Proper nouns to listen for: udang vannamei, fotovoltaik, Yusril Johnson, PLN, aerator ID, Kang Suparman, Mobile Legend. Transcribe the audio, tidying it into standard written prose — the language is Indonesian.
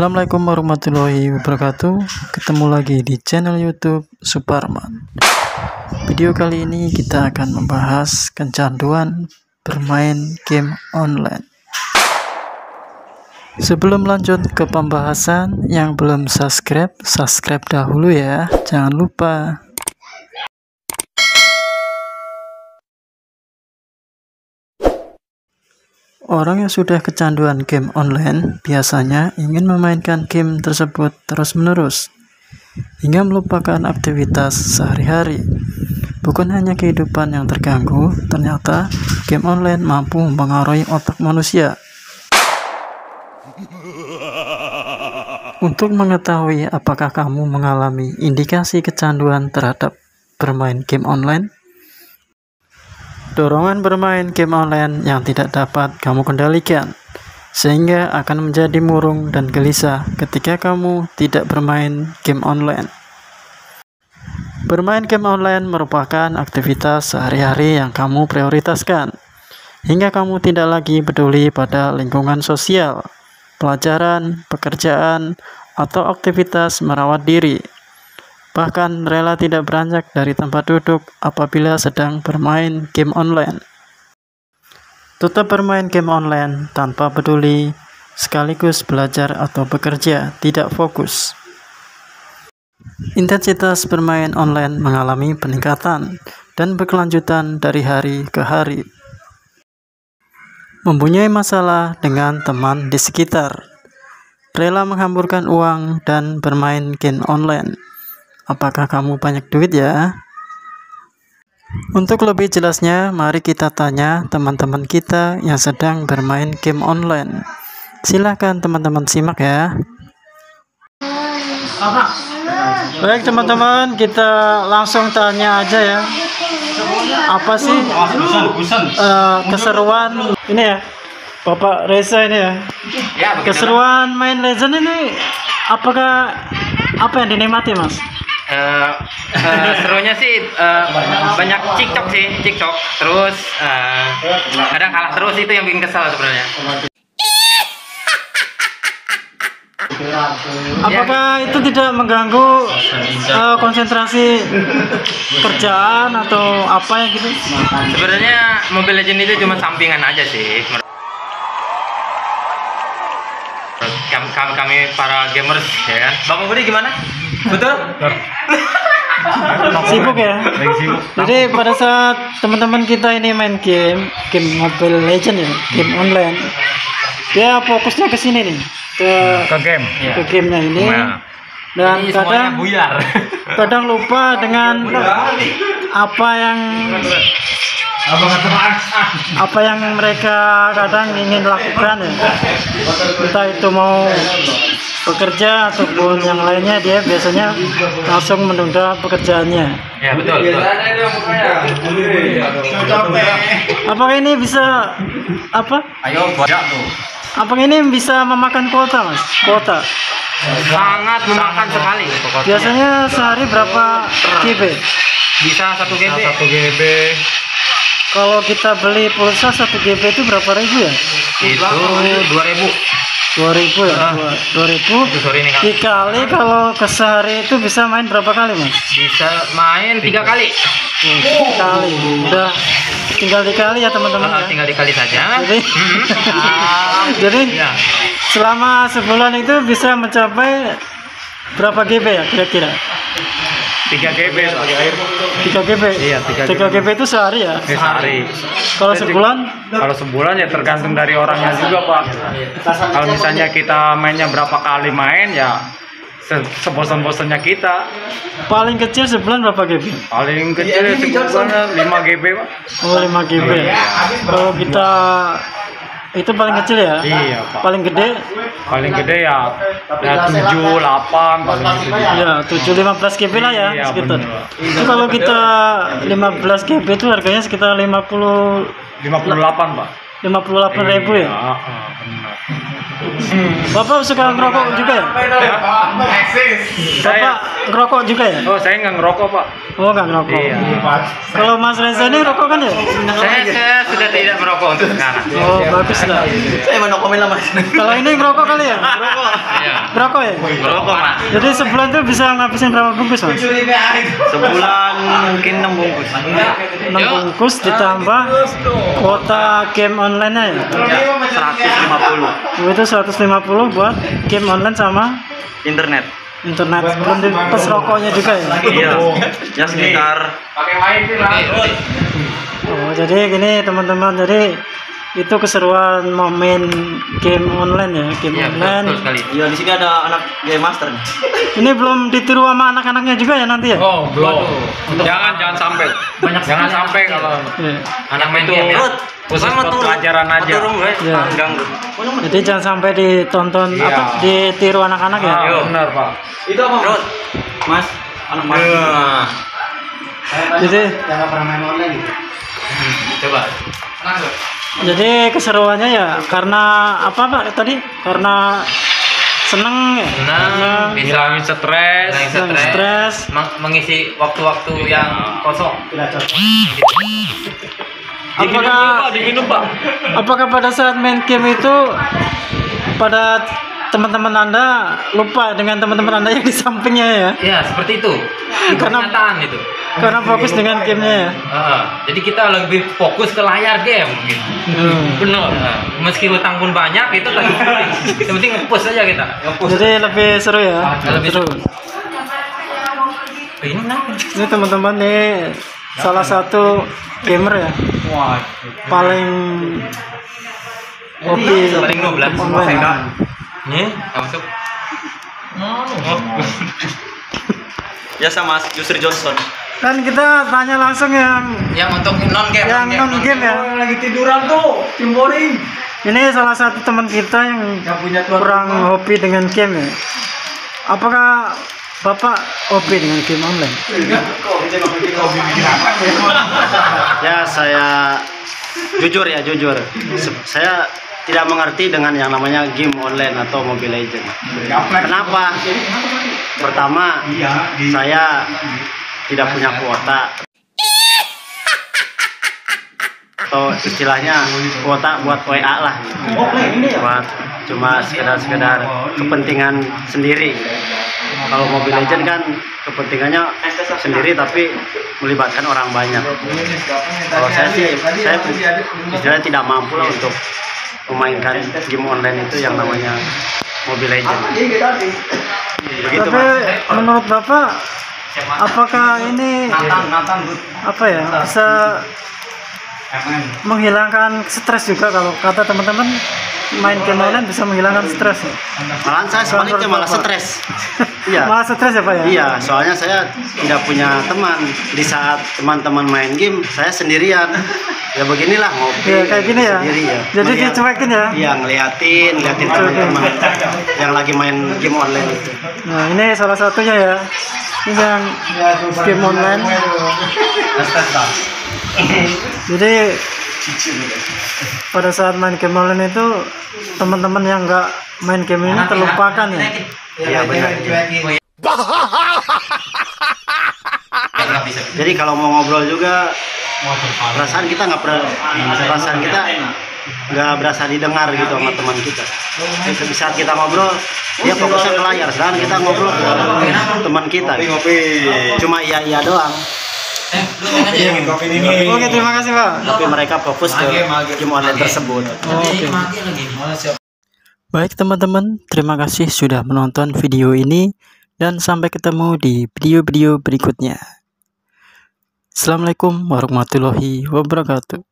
Assalamualaikum warahmatullahi wabarakatuh. Ketemu lagi di channel YouTube Suparman. Video kali ini kita akan membahas kecanduan bermain game online. Sebelum lanjut ke pembahasan, yang belum subscribe dahulu ya, jangan lupa. Orang yang sudah kecanduan game online biasanya ingin memainkan game tersebut terus-menerus hingga melupakan aktivitas sehari-hari. Bukan hanya kehidupan yang terganggu, ternyata game online mampu mempengaruhi otak manusia. Untuk mengetahui apakah kamu mengalami indikasi kecanduan terhadap bermain game online, dorongan bermain game online yang tidak dapat kamu kendalikan, sehingga akan menjadi murung dan gelisah ketika kamu tidak bermain game online. Bermain game online merupakan aktivitas sehari-hari yang kamu prioritaskan, hingga kamu tidak lagi peduli pada lingkungan sosial, pelajaran, pekerjaan, atau aktivitas merawat diri. Bahkan rela tidak beranjak dari tempat duduk apabila sedang bermain game online. Tetap bermain game online tanpa peduli, sekaligus belajar atau bekerja tidak fokus. Intensitas bermain online mengalami peningkatan dan berkelanjutan dari hari ke hari. Mempunyai masalah dengan teman di sekitar, rela menghamburkan uang dan bermain game online. Apakah kamu banyak duit ya? Untuk lebih jelasnya, mari kita tanya teman-teman kita yang sedang bermain game online. Silahkan teman-teman simak ya. Baik teman-teman, kita langsung tanya aja ya. Apa sih keseruan ini ya, Bapak Reza ini ya? Keseruan main Legend ini, apakah apa yang dinikmati Mas? Serunya sih banyak cicok, terus kadang kalah terus, itu yang bikin kesel sebenarnya. Apakah itu tidak mengganggu konsentrasi kerjaan atau apa ya gitu? Sebenarnya Mobile Legend itu cuma sampingan aja sih. Kami para gamers ya kan. Bapak Budi gimana? Betul? Sibuk ya? Jadi pada saat teman-teman kita ini main game Mobile Legend ya, game online, dia fokusnya ke sini nih, ke gamenya ini, dan kadang lupa dengan apa yang mereka kadang ingin lakukan ya, entah itu mau bekerja ataupun yang lainnya, dia biasanya langsung menunda pekerjaannya. Ya betul. Apakah ini bisa memakan kuota Mas? Kuota sangat memakan sekali. Biasanya sehari berapa GB? Bisa 1 GB. Kalau kita beli pulsa 1 GB itu berapa ribu ya? Itu 2.000 ya? 2.000 dikali, kalau ke sehari itu bisa main berapa kali Mas? Bisa main 3 kali. 3 kali, udah tinggal dikali ya teman-teman ya? Tinggal dikali saja. Jadi, jadi selama sebulan itu bisa mencapai berapa GB ya kira-kira? 3 GB. 3 GB. Iya, 3 GB itu sehari ya? Sehari. Kalau sebulan? Kalau sebulan ya tergantung dari orangnya juga Pak. Kalau misalnya kita mainnya berapa kali main ya sebosan-bosannya kita. Paling kecil sebulan berapa GB? Paling kecil sebulan 5 GB Pak. Oh 5 GB. Kalau kita itu paling kecil ya? Iya Pak. Paling gede? Paling gede ya 7, 8 paling gitu. Ya 7, 15 GB lah ya, iya, sekitar. Itu kalau kita 15 GB itu harganya sekitar 58 Pak. 58.000 ya? Benar. Bapak suka ngerokok juga ya? Bapak ngerokok juga ya? Oh, saya nggak ngerokok, Pak. Oh, nggak ngerokok. Iya. Kalau Mas Reza ini rokok kan ya? Saya sudah tidak merokok untuk sekarang. Oh, bagus lah. Saya mau komen lah, Mas. Kalau ini ngerokok kali ya? Ngerokok. Iya. Ngerokok ya? Ngerokok, Mas. Jadi sebulan tuh bisa ngabisin berapa bungkus, Mas? Sebulan mungkin 6 bungkus. 6 bungkus ditambah kuota game online-nya ya? 150. Itu 150 buat game online sama internet belum dites rokoknya juga ya? Iya, ya sekitar pakai main sih lah. Oh, jadi gini teman-teman, jadi itu keseruan mau main game online ya, game ya, online. Iya, di sini ada anak game master nih. Ini belum ditiru sama anak-anaknya juga ya nanti ya? Oh, belum. Jangan sampai. Banyak jangan sampai kalau ya. Anak main itu game. Ya. Khusus buat pelajaran aja. Ya. Jadi jangan sampai ditonton ya. Apa ditiru anak-anak ya? Iya, benar, Pak. Itu apa, Bro? Mas, anak Mas. Jadi jangan pernah main online gitu. Coba. Lanjut. Jadi keseruannya ya karena apa Pak tadi? Karena seneng ya? Seneng, ngilangin stres, mengisi waktu-waktu yang kosong. Apakah pada saat main game itu pada teman-teman Anda lupa dengan teman-teman Anda yang di sampingnya ya? Iya, seperti itu. Kenyataan itu. Karena fokus dengan gamenya ya. Jadi kita lebih fokus ke layar game gitu. Benar. Meski hutang pun banyak itu lagi. Yang penting nge-push aja kita. Jadi lebih seru ya. Lebih seru. Ini teman-teman nih salah satu gamer ya. Paling hobi paling 12 sama nih, enggak masuk. Ya sama Yusril Johnson. Kan kita tanya langsung yang untuk non-game. Yang non-game ya. Yang lagi tiduran tuh, tim boring. Ini salah satu teman kita yang punya kurang hobi dengan game ya. Apakah Bapak hobi dengan game online? Ya, saya jujur. Saya tidak mengerti dengan yang namanya game online atau Mobile Legend. Kenapa? Pertama, saya tidak punya kuota. Atau istilahnya kuota buat WA lah. Buat cuma sekedar kepentingan sendiri. Kalau Mobile Legend kan kepentingannya sendiri tapi melibatkan orang banyak. Kalau saya sih, saya istilahnya tidak mampu lah untuk memainkan game online itu yang namanya Mobile Legend. Begitu, tapi Mas, menurut Bapak apakah ini apa ya bisa menghilangkan stres juga? Kalau kata teman-teman main game online bisa menghilangkan stres ya? Malah saya sebaliknya malah stres. Iya. Malah stres ya Pak ya? Iya, soalnya saya tidak punya teman. Di saat teman-teman main game saya sendirian. Ya beginilah ngopi ya, kayak gini ya. Sendiri ya. Jadi dicuekin ya? Iya, ngeliatin teman-teman yang lagi main game online itu. Nah, ini salah satunya ya. Ini yang game online. Jadi pada saat main game online itu teman-teman yang nggak main game ini terlupakan ya. Iya benar. Jadi kalau mau ngobrol juga perasaan kita nggak berasa didengar gitu sama teman kita. Di saat kita ngobrol dia fokusnya ke layar, sedangkan kita ngobrol ke teman kita gitu. Cuma iya doang. Oke, terima kasih Pak. Tapi mereka fokus ke game online tersebut. Baik teman-teman, terima kasih sudah menonton video ini dan sampai ketemu di video-video berikutnya. Assalamualaikum warahmatullahi wabarakatuh.